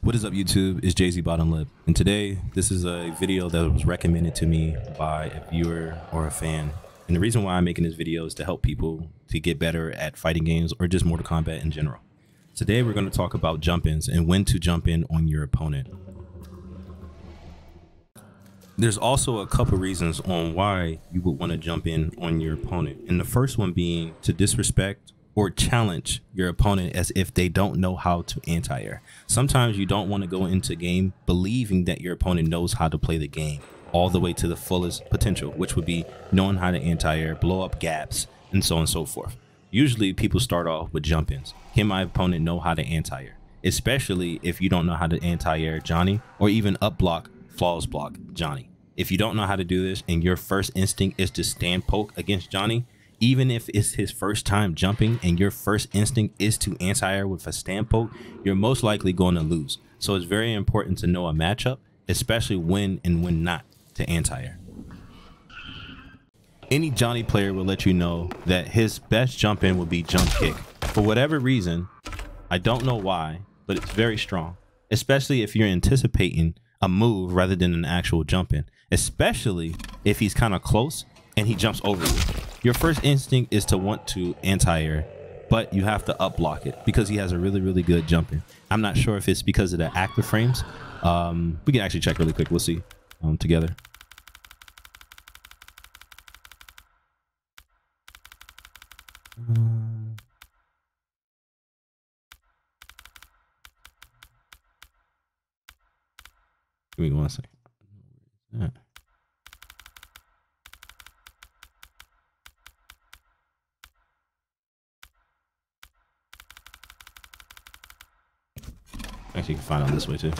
What is up, YouTube? It's Jayz Bottom Lip, and today this is a video that was recommended to me by a viewer or a fan. And the reason why I'm making this video is to help people to get better at fighting games or just Mortal Kombat in general. Today we're going to talk about jump-ins and when to jump in on your opponent. There's also a couple reasons on why you would want to jump in on your opponent, and the first one being to disrespect or challenge your opponent as if they don't know how to anti-air. Sometimes you don't want to go into a game believing that your opponent knows how to play the game all the way to the fullest potential, which would be knowing how to anti-air, blow up gaps, and so on and so forth. Usually people start off with jump-ins. Can my opponent know how to anti-air? Especially if you don't know how to anti-air Johnny, or even up block, falls block Johnny. If you don't know how to do this and your first instinct is to stand poke against Johnny, even if it's his first time jumping and your first instinct is to anti-air with a stand poke, you're most likely going to lose. So it's very important to know a matchup, especially when and when not to anti-air. Any Johnny player will let you know that his best jump in would be jump kick. For whatever reason, I don't know why, but it's very strong, especially if you're anticipating a move rather than an actual jump in, especially if he's kind of close and he jumps over you. Your first instinct is to want to anti-air, but you have to up block it because he has a really, really good jump in. I'm not sure if it's because of the active frames. We can actually check really quick. We'll see together. Give me 1 second. Yeah. Actually, you can find out this way too.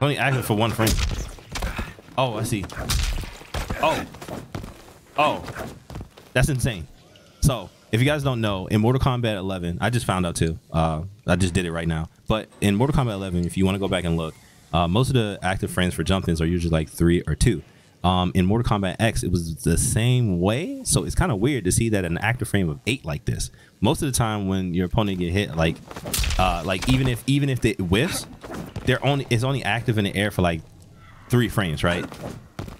Only active for 1 frame. Oh, I see. Oh, that's insane. So if you guys don't know, in Mortal Kombat 11, I just found out too. I just did it right now. But in Mortal Kombat 11, if you want to go back and look, most of the active frames for jump-ins are usually like 3 or 2. In Mortal Kombat X, it was the same way. So it's kind of weird to see that an active frame of 8 like this. Most of the time when your opponent get hit, like even if they whiffs, it's only active in the air for like 3 frames, right?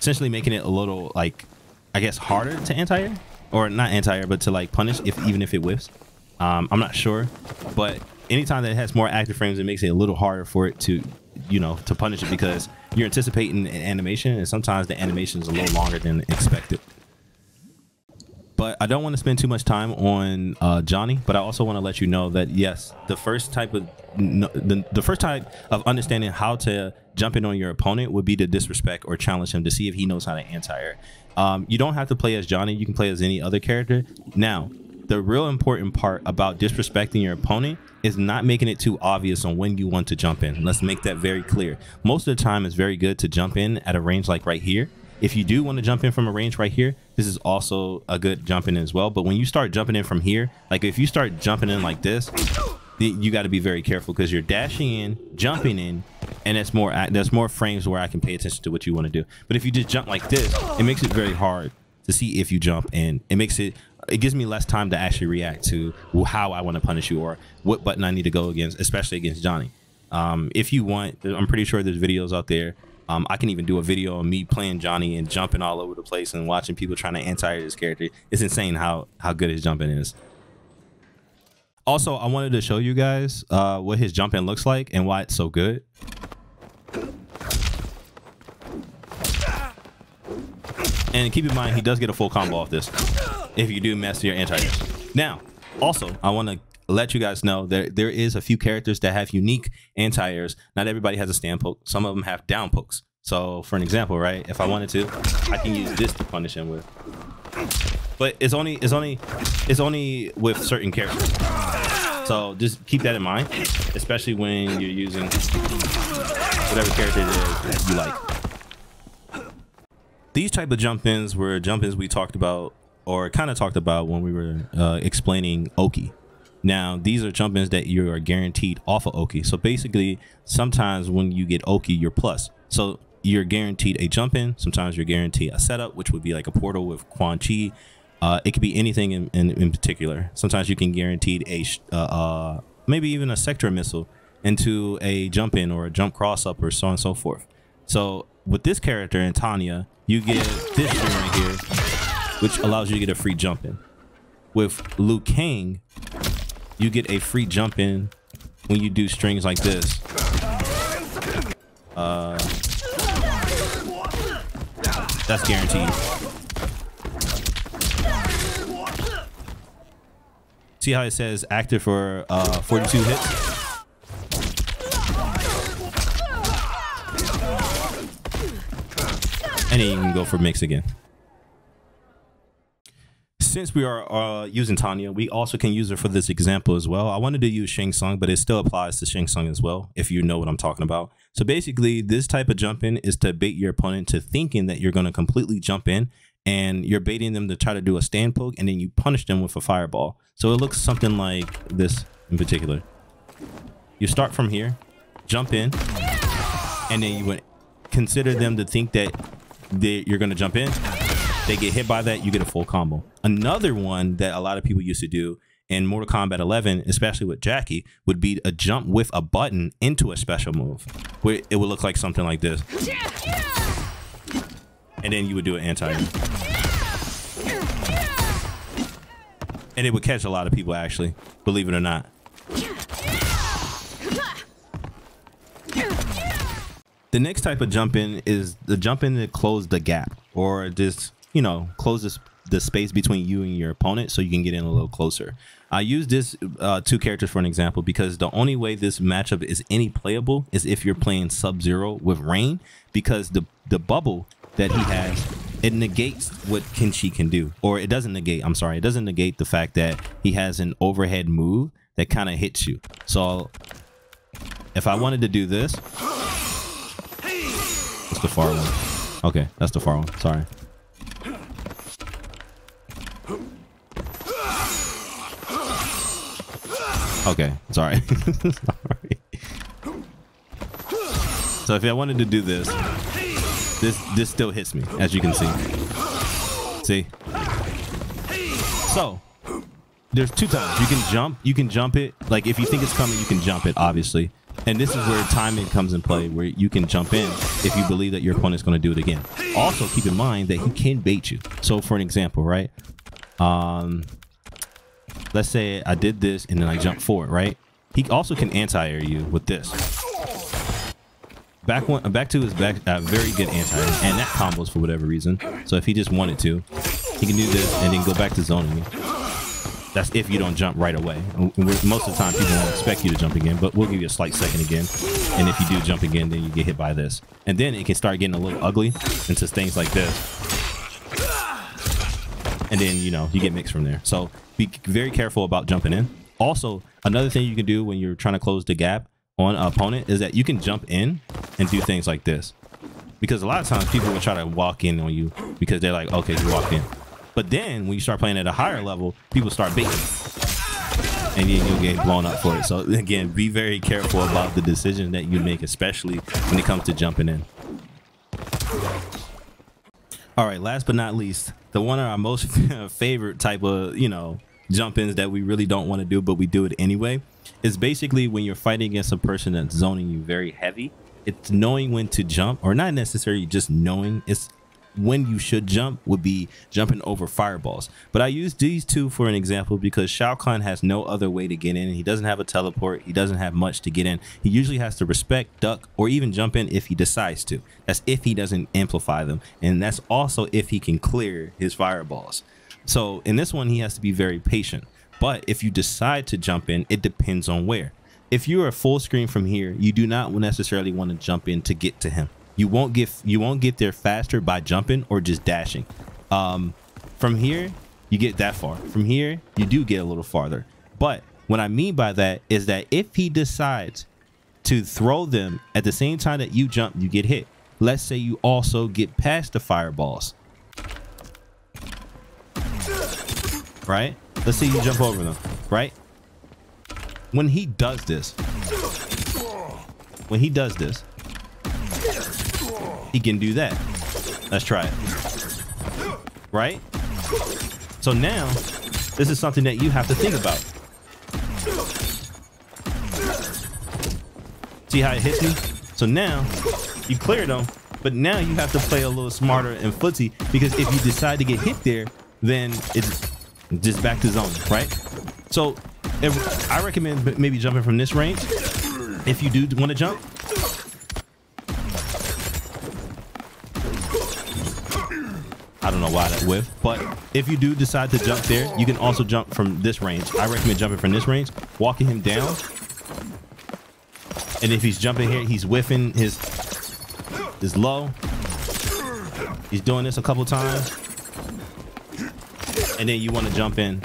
Essentially making it a little, like, I guess harder to anti-air, or not anti-air, but to like punish even if it whiffs. I'm not sure, but anytime that it has more active frames, it makes it a little harder for it to, you know, to punish it, because you're anticipating an animation, and sometimes the animation is a little longer than expected. But I don't want to spend too much time on Johnny, but I also want to let you know that yes, the first type of understanding how to jump in on your opponent would be to disrespect or challenge him to see if he knows how to anti-air. You don't have to play as Johnny, you can play as any other character. Now, the real important part about disrespecting your opponent is not making it too obvious on when you want to jump in. Let's make that very clear. Most of the time, it's very good to jump in at a range like right here. If you do want to jump in from a range right here, this is also a good jump in as well. But when you start jumping in from here, like if you start jumping in like this, you got to be very careful, because you're dashing in, jumping in, and there's more frames where I can pay attention to what you want to do. But if you just jump like this, it makes it very hard to see if you jump in. It gives me less time to actually react to how I want to punish you or what button I need to go against, especially against Johnny. If you want, I'm pretty sure there's videos out there. I can even do a video on me playing Johnny and jumping all over the place and watching people trying to anti-air this character. It's insane how good his jumping is. Also, I wanted to show you guys what his jumping looks like and why it's so good. And keep in mind, he does get a full combo off this if you do mess your anti-air. Now, also, I want to let you guys know that there is a few characters that have unique anti-airs. Not everybody has a stand poke. Some of them have down pokes. So for an example, right, if I wanted to, I can use this to punish him with. But it's only with certain characters. So just keep that in mind, especially when you're using whatever character it is that you like. These type of jump-ins were jump-ins we talked about, or kind of talked about, when we were explaining Oki. Now, these are jump-ins that you are guaranteed off of Oki. So basically, sometimes when you get Oki, you're plus. So you're guaranteed a jump-in. Sometimes you're guaranteed a setup, which would be like a portal with Quan Chi. It could be anything in particular. Sometimes you can guarantee maybe even a sector missile into a jump in or a jump cross up or so on and so forth. So with this character and Tanya, you get this thing right here, which allows you to get a free jump in. With Liu Kang, you get a free jump in when you do strings like this. That's guaranteed. See how it says active for 42 hits? And then you can go for mix again. Since we are using Tanya, we also can use her for this example as well. I wanted to use Shang Tsung, but it still applies to Shang Tsung as well, if you know what I'm talking about. So basically, this type of jump in is to bait your opponent to thinking that you're going to completely jump in, and you're baiting them to try to do a stand poke, and then you punish them with a fireball. So it looks something like this in particular. You start from here, jump in, and then you would consider them to think that you're going to jump in. They get hit by that, you get a full combo. Another one that a lot of people used to do in Mortal Kombat 11, especially with Jackie, would be a jump with a button into a special move, where it would look like something like this. And then you would do an anti-air. And it would catch a lot of people, actually, believe it or not. The next type of jump in is the jump in to close the gap, or just, you know, close the space between you and your opponent so you can get in a little closer. I use this two characters for an example because the only way this matchup is any playable is if you're playing Sub-Zero with Rain, because the bubble that he has, it negates what Kenshi can do, or it doesn't negate, I'm sorry, it doesn't negate the fact that he has an overhead move that kind of hits you. So if I wanted to do this, that's the far one. Okay, that's the far one. Sorry. Okay, sorry. Sorry. So if I wanted to do this, this still hits me, as you can see. See? So there's two times. You can jump it. Like if you think it's coming, you can jump it, obviously. And this is where timing comes in play, where you can jump in if you believe that your opponent's going to do it again. Also, keep in mind that he can bait you. So, for an example, right? Let's say I did this and then I jump forward, right? He also can anti-air you with this. Back to his very good anti-air, and that combos for whatever reason. So if he just wanted to, he can do this and then go back to zoning you. That's if you don't jump right away. Most of the time, people won't expect you to jump again, but we'll give you a slight second again. And if you do jump again, then you get hit by this. And then it can start getting a little ugly into things like this. And then, you know, you get mixed from there. So be very careful about jumping in. Also, another thing you can do when you're trying to close the gap on an opponent is that you can jump in and do things like this. Because a lot of times people will try to walk in on you because they're like, okay, you walked in. But then when you start playing at a higher level, people start baiting, and you'll get blown up for it. So again, be very careful about the decision that you make, especially when it comes to jumping in. All right, last but not least, the one of our most favorite type of, you know, jump-ins that we really don't want to do, but we do it anyway, is basically when you're fighting against a person that's zoning you very heavy. It's knowing when to jump, or not necessarily just knowing, it's when you should jump would be jumping over fireballs. But I use these two for an example because Shao Kahn has no other way to get in. He doesn't have a teleport. He doesn't have much to get in. He usually has to respect, duck, or even jump in if he decides to. That's if he doesn't amplify them. And that's also if he can clear his fireballs. So in this one, he has to be very patient. But if you decide to jump in, it depends on where. If you are full screen from here, you do not necessarily want to jump in to get to him. You won't get there faster by jumping or just dashing. From here, you get that far. From here, you do get a little farther. But what I mean by that is that if he decides to throw them at the same time that you jump, you get hit. Let's say you also get past the fireballs, right? Let's say you jump over them, right? When he does this, he can do that. Let's try it. Right? So now, this is something that you have to think about. See how it hits me? So now you cleared them, but now you have to play a little smarter and footsie, because if you decide to get hit there, then it's just back to zone, right? So if, I recommend maybe jumping from this range if you do want to jump. I don't know why that whiff, but if you do decide to jump there, you can also jump from this range. I recommend jumping from this range, walking him down. And if he's jumping here, he's whiffing his low. He's doing this a couple times. And then you want to jump in.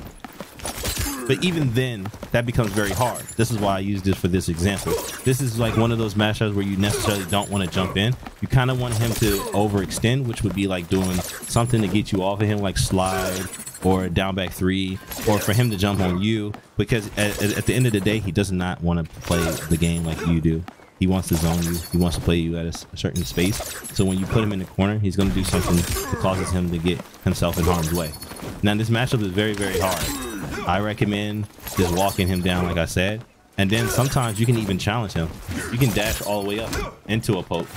But even then, that becomes very hard. This is why I use this for this example. This is like one of those matchups where you necessarily don't want to jump in. You kind of want him to overextend, which would be like doing something to get you off of him, like slide or down back three, or for him to jump on you, because at the end of the day, he does not want to play the game like you do. He wants to zone you. He wants to play you at a certain space. So when you put him in the corner, he's going to do something that causes him to get himself in harm's way. Now, this matchup is very, very hard. I recommend just walking him down, like I said, and then sometimes you can even challenge him. You can dash all the way up into a poke,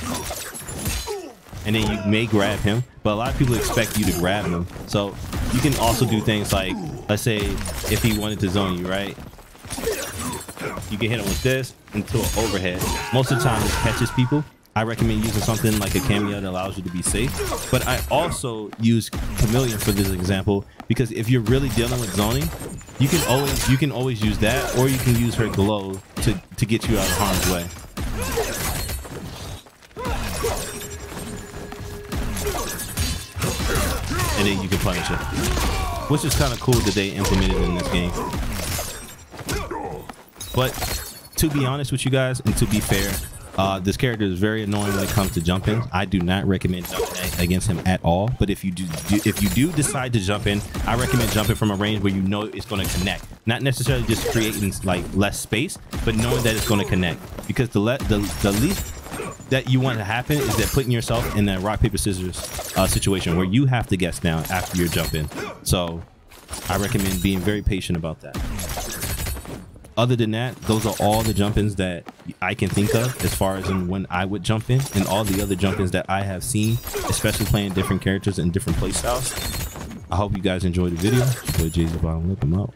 and then you may grab him, but a lot of people expect you to grab him. So you can also do things like, let's say if he wanted to zone you, right? You can hit him with this into an overhead. Most of the time it catches people. I recommend using something like a cameo that allows you to be safe, but I also use chameleon for this example, because if you're really dealing with zoning, you can always use that, or you can use her glow to get you out of harm's way. And then you can punish it, which is kind of cool that they implemented in this game. But to be honest with you guys, and to be fair, this character is very annoying when it comes to jumping. I do not recommend jumping against him at all. But if you do decide to jump in, I recommend jumping from a range where you know it's going to connect. Not necessarily just creating like less space, but knowing that it's going to connect. Because the least that you want to happen is that putting yourself in that rock paper scissors situation where you have to guess down after you're jumping. So I recommend being very patient about that. Other than that, those are all the jump-ins that I can think of as far as in when I would jump in, and all the other jump-ins that I have seen, especially playing different characters and different play styles. I hope you guys enjoyed the video. It's your boy Jayz Bottom Lip. I'm out.